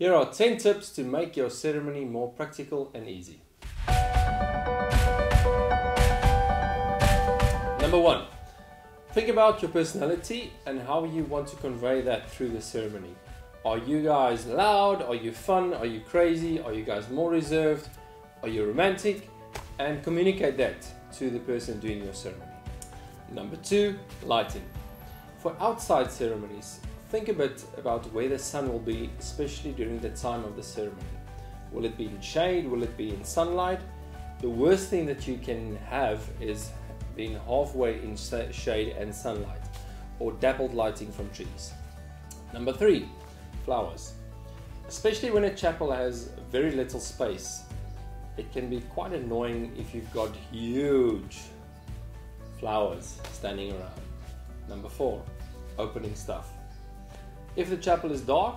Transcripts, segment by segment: Here are 10 tips to make your ceremony more practical and easy. Number 1. Think about your personality and how you want to convey that through the ceremony. Are you guys loud? Are you fun? Are you crazy? Are you guys more reserved? Are you romantic? And communicate that to the person doing your ceremony. Number 2, lighting. For outside ceremonies, think a bit about where the sun will be, especially during the time of the ceremony. Will it be in shade? Will it be in sunlight? The worst thing that you can have is being halfway in shade and sunlight, or dappled lighting from trees. Number 3, flowers. Especially when a chapel has very little space, it can be quite annoying if you've got huge flowers standing around. Number 4, opening stuff. If the chapel is dark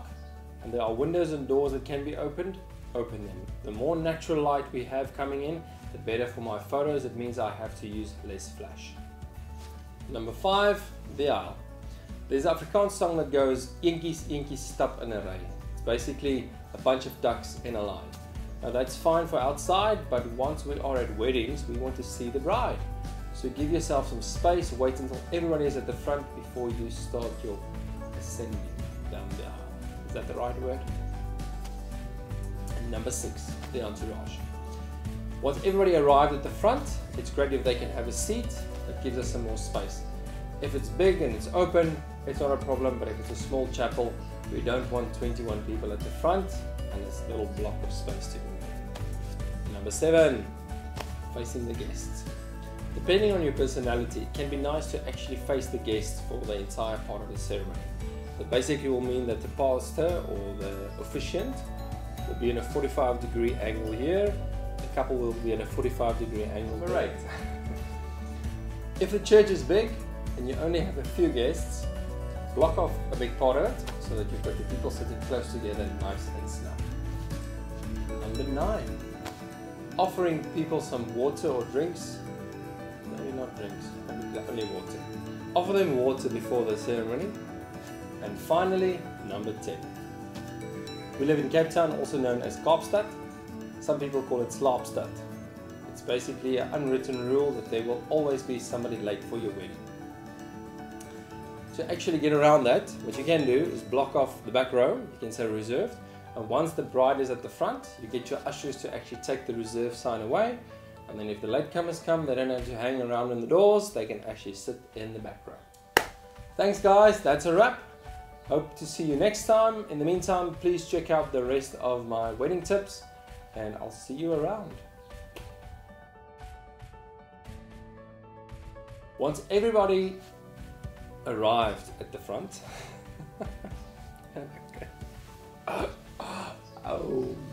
and there are windows and doors that can be opened, open them. The more natural light we have coming in, the better for my photos. It means I have to use less flash. Number 5, the aisle. There's an Afrikaans song that goes, "Inkies, inkies, stap in a ry." It's basically a bunch of ducks in a line. Now that's fine for outside, but once we are at weddings, we want to see the bride. So give yourself some space, wait until everyone is at the front before you start your ascending down the aisle. Is that the right word? And number 6, the entourage. Once everybody arrived at the front, it's great if they can have a seat. That gives us some more space. If it's big and it's open, it's not a problem, but if it's a small chapel, we don't want 21 people at the front and this little block of space to move. Number 7, facing the guests. Depending on your personality, it can be nice to actually face the guests for the entire part of the ceremony. That basically will mean that the pastor or the officiant will be in a 45-degree angle here, the couple will be in a 45-degree angle there. Right. If the church is big and you only have a few guests, block off a big part of it so that you've got the people sitting close together, nice and snug. Number 9, offering people some water or drinks. Not drinks, only water. Offer them water before the ceremony. And finally, number 10. We live in Cape Town, also known as Kaapstad. Some people call it Slapstad. It's basically an unwritten rule that there will always be somebody late for your wedding. To actually get around that, what you can do is block off the back row, you can say reserved, and once the bride is at the front, you get your ushers to actually take the reserve sign away. And then if the latecomers come, they don't have to hang around in the doors, they can actually sit in the back row. Thanks guys, that's a wrap. Hope to see you next time. In the meantime, please check out the rest of my wedding tips and I'll see you around. Once everybody arrived at the front. Oh.